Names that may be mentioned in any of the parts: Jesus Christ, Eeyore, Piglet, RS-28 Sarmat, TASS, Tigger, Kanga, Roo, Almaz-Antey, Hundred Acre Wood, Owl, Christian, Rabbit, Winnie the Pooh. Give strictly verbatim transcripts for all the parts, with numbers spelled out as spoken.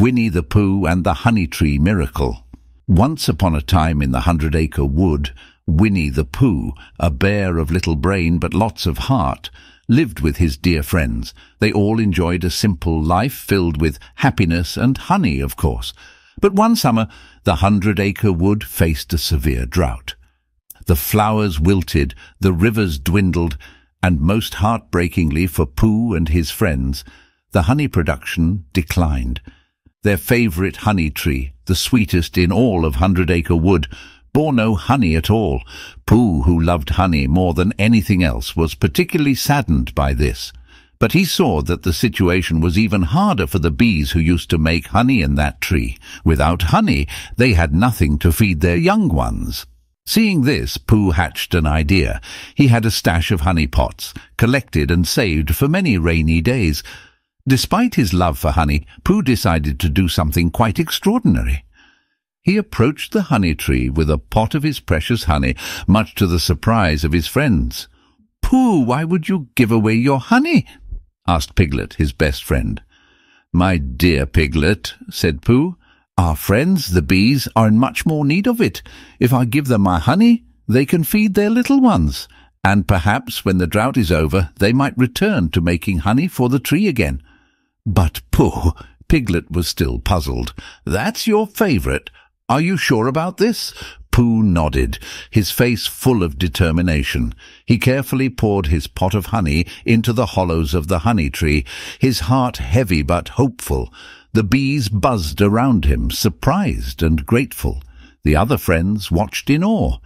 Winnie the Pooh and the Honey Tree Miracle. Once upon a time in the Hundred Acre Wood, Winnie the Pooh, a bear of little brain but lots of heart, lived with his dear friends. They all enjoyed a simple life filled with happiness and honey, of course. But one summer, the Hundred Acre Wood faced a severe drought. The flowers wilted, the rivers dwindled, and most heartbreakingly for Pooh and his friends, the honey production declined. Their favourite honey tree, the sweetest in all of Hundred Acre Wood, bore no honey at all. Pooh, who loved honey more than anything else, was particularly saddened by this. But he saw that the situation was even harder for the bees who used to make honey in that tree. Without honey, they had nothing to feed their young ones. Seeing this, Pooh hatched an idea. He had a stash of honey pots, collected and saved for many rainy days. Despite his love for honey, Pooh decided to do something quite extraordinary. He approached the honey tree with a pot of his precious honey, much to the surprise of his friends. "Pooh, why would you give away your honey?" asked Piglet, his best friend. "My dear Piglet," said Pooh, "our friends, the bees, are in much more need of it. If I give them my honey, they can feed their little ones, and perhaps when the drought is over, they might return to making honey for the tree again." "But, Pooh," Piglet was still puzzled, "that's your favourite. Are you sure about this?" Pooh nodded, his face full of determination. He carefully poured his pot of honey into the hollows of the honey tree, his heart heavy but hopeful. The bees buzzed around him, surprised and grateful. The other friends watched in awe.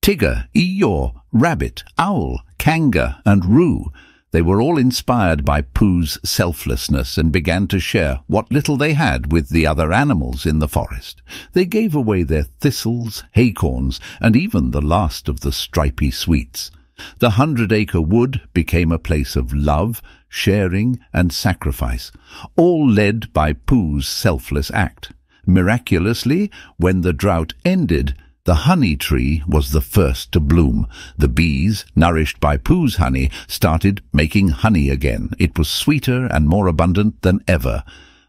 Tigger, Eeyore, Rabbit, Owl, Kanga and Roo. They were all inspired by Pooh's selflessness and began to share what little they had with the other animals in the forest. They gave away their thistles, acorns, and even the last of the stripy sweets. The Hundred Acre Wood became a place of love, sharing, and sacrifice, all led by Pooh's selfless act. Miraculously, when the drought ended, the honey tree was the first to bloom. The bees, nourished by Pooh's honey, started making honey again. It was sweeter and more abundant than ever.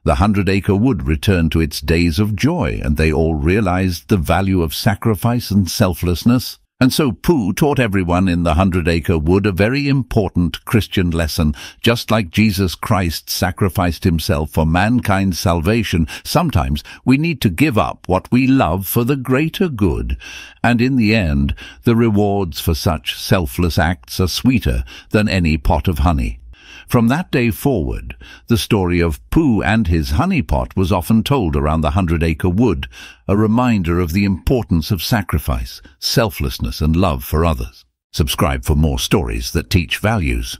The Hundred Acre Wood returned to its days of joy, and they all realized the value of sacrifice and selflessness. And so Pooh taught everyone in the Hundred Acre Wood a very important Christian lesson. Just like Jesus Christ sacrificed himself for mankind's salvation, sometimes we need to give up what we love for the greater good. And in the end, the rewards for such selfless acts are sweeter than any pot of honey. From that day forward, the story of Pooh and his honey pot was often told around the Hundred Acre Wood, a reminder of the importance of sacrifice, selflessness and love for others. Subscribe for more stories that teach values.